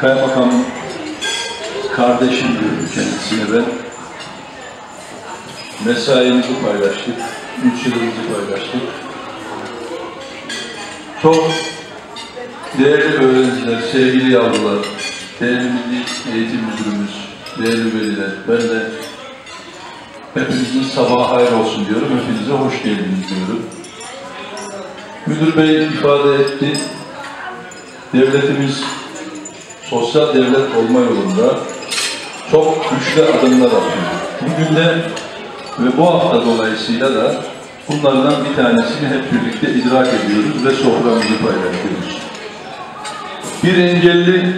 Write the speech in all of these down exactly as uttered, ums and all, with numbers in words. Kaymakam kardeşim diyorum kendisine ben. Mesaimizi paylaştık, müşterimizi paylaştık. Çok değerli öğrenciler, sevgili yavrular, değerli milli eğitim müdürümüz, değerli veliler, ben de hepinizin sabahı hayır olsun diyorum, hepinize hoş geldiniz diyorum. Müdür Bey ifade etti, devletimiz sosyal devlet olma yolunda çok güçlü adımlar atıyor. Bugün de ve bu hafta dolayısıyla da bunlardan bir tanesini hep birlikte idrak ediyoruz ve soframızı paylaşıyoruz. Bir engelli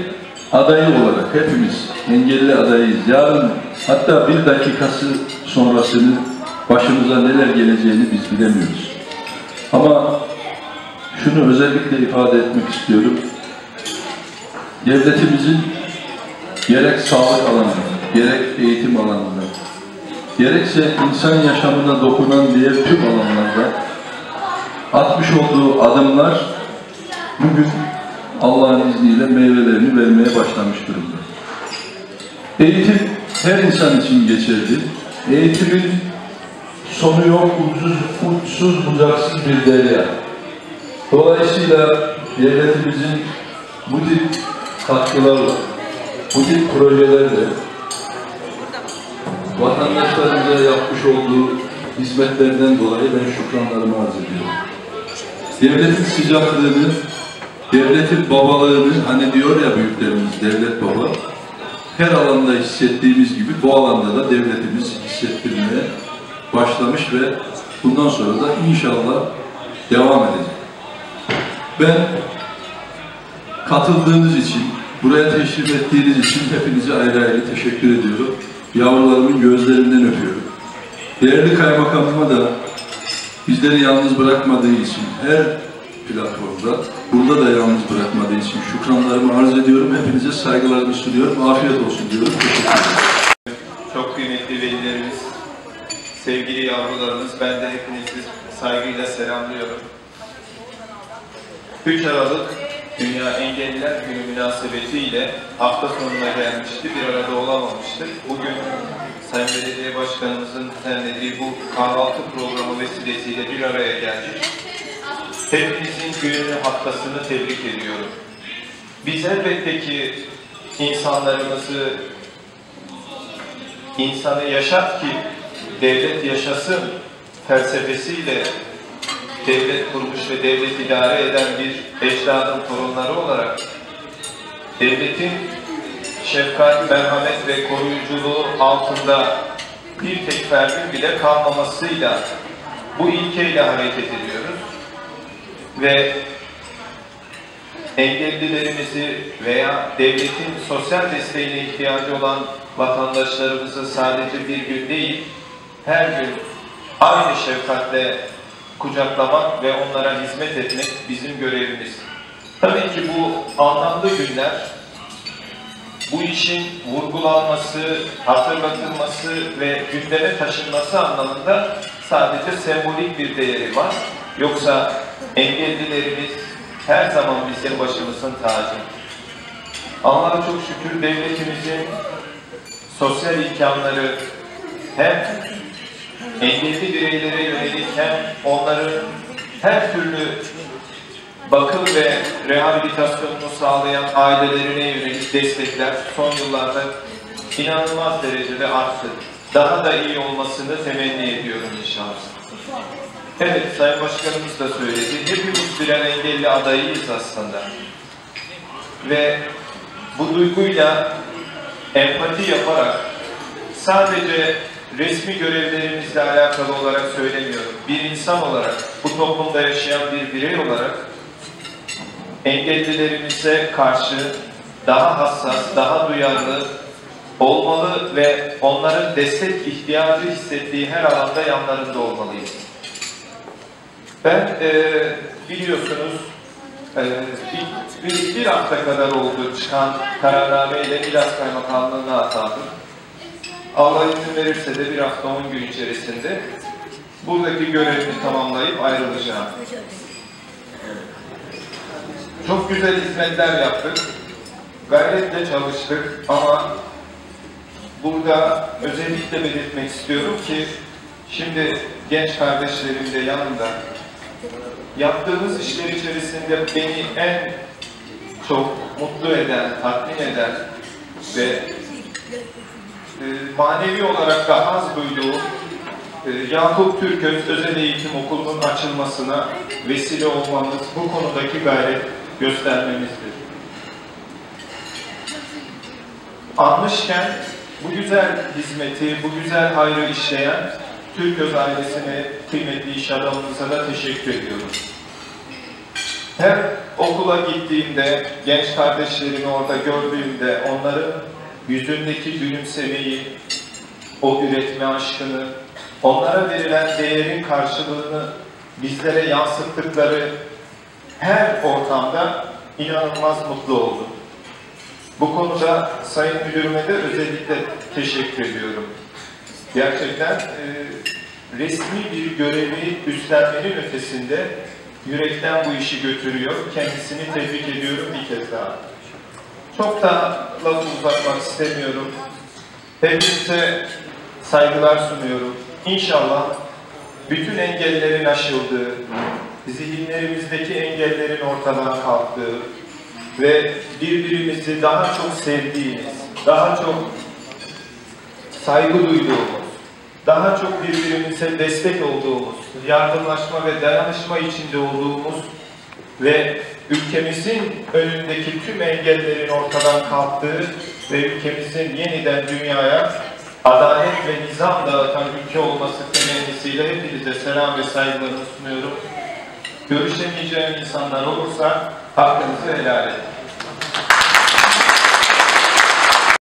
adayı olarak hepimiz engelli adayıyız. Yarın hatta bir dakikası sonrasını başımıza neler geleceğini biz bilemiyoruz. Ama şunu özellikle ifade etmek istiyorum. Devletimizin gerek sağlık alanında, gerek eğitim alanında, gerekse insan yaşamına dokunan diğer tüm alanlarda atmış olduğu adımlar bugün Allah'ın izniyle meyvelerini vermeye başlamış durumda. Eğitim her insan için geçerli. Eğitimin sonu yok, uçsuz, uçsuz bucaksız bir derya. Dolayısıyla devletimizin bu tip katkılarla, bu tip projelerle vatandaşlarımıza yapmış olduğu hizmetlerden dolayı ben şükranlarımı arz ediyorum. Devletin sıcaklığını, devletin babalığını, hani diyor ya büyüklerimiz devlet baba, her alanda hissettiğimiz gibi bu alanda da devletimiz hissettirmeye başlamış ve bundan sonra da inşallah devam edecek. Ben katıldığınız için, buraya teşrif ettiğiniz için hepinize ayrı ayrı teşekkür ediyorum. Yavrularımın gözlerinden öpüyorum. Değerli kaymakamıma da bizleri yalnız bırakmadığı için, her platformda, burada da yalnız bırakmadığı için şükranlarımı arz ediyorum. Hepinize saygılarımı sunuyorum. Afiyet olsun diyorum. Teşekkür ederim. Çok kıymetli velilerimiz, sevgili yavrularımız, ben de hepinizi saygıyla selamlıyorum. üç Aralık Dünya Engelliler Günü münasebetiyle hafta sonuna gelmişti, bir arada olamamıştık. Bugün Sayın Belediye Başkanımızın düzenlediği bu kahvaltı programı vesilesiyle bir araya geldik. Hepimizin gününü, haftasını tebrik ediyorum. Biz elbette ki insanlarımızı, insanı yaşat ki devlet yaşasın felsefesiyle devlet kurmuş ve devlet idare eden bir ecdadın torunları olarak devletin şefkat, merhamet ve koruyuculuğu altında bir tek ferdin bile kalmamasıyla bu ilkeyle hareket ediyoruz. Ve engellilerimizi veya devletin sosyal desteğine ihtiyacı olan vatandaşlarımızı sadece bir gün değil, her gün aynı şefkatle kucaklamak ve onlara hizmet etmek bizim görevimiz. Tabii ki bu anlamlı günler, bu işin vurgulanması, hatırlatılması ve gündeme taşınması anlamında sadece sembolik bir değeri var. Yoksa engellilerimiz her zaman bizim başımızın tacı. Allah'a çok şükür devletimizin sosyal imkanları hem engelli bireylere yönelik hem onların her türlü bakım ve rehabilitasyonunu sağlayan ailelerine yönelik destekler son yıllarda inanılmaz derecede arttı. Daha da iyi olmasını temenni ediyorum inşallah. Evet, Sayın Başkanımız da söyledi. Hepimiz birer engelli adayıyız aslında. Ve bu duyguyla empati yaparak sadece resmi görevlerimizle alakalı olarak söylemiyorum. Bir insan olarak, bu toplumda yaşayan bir birey olarak engellilerimize karşı daha hassas, daha duyarlı olmalı ve onların destek ihtiyacı hissettiği her alanda yanlarında olmalıyız. Ben e, biliyorsunuz e, bir, bir hafta kadar oldu çıkan kararnameyle İlaz Kaymakamlığı'na atandım. Allah izin verirse de bir hafta on gün içerisinde buradaki görevimi tamamlayıp ayrılacağım. Çok güzel hizmetler yaptık. gayretle çalıştık ama burada özellikle belirtmek istiyorum ki şimdi genç kardeşlerim de yanımda. Yaptığımız işler içerisinde beni en çok mutlu eden, tatmin eden ve e, manevi olarak da haz duyduğum e, Yakup Türköy Özel Eğitim Okulu'nun açılmasına vesile olmamız, bu konudaki gayret göstermemizdir. Anmışken bu güzel hizmeti, bu güzel hayrı işleyen Türköz ailesine, kıymetli iş adamımıza da teşekkür ediyorum. Her okula gittiğimde, genç kardeşlerimi orada gördüğümde onların yüzündeki gülümsemeyi, o üretme aşkını, onlara verilen değerin karşılığını bizlere yansıttıkları her ortamda inanılmaz mutlu oldum. Bu konuda Sayın Müdürüme de özellikle teşekkür ediyorum. Gerçekten e, resmi bir görevi üstlenmenin ötesinde yürekten bu işi götürüyor. Kendisini tebrik ediyorum bir kez daha. Çok da lafı uzatmak istemiyorum. Hepinize saygılar sunuyorum. İnşallah bütün engellerin aşıldığı, zihinlerimizdeki engellerin ortadan kalktığı ve birbirimizi daha çok sevdiğimiz, daha çok saygı duyduğumuz, daha çok birbirimize destek olduğumuz, yardımlaşma ve dayanışma içinde olduğumuz ve ülkemizin önündeki tüm engellerin ortadan kalktığı ve ülkemizin yeniden dünyaya adalet ve nizam dağıtan ülke olması temennisiyle hepinize selam ve saygılarımı sunuyorum. Görüşemeyeceğim insanlar olursa hakkınızı helal edin.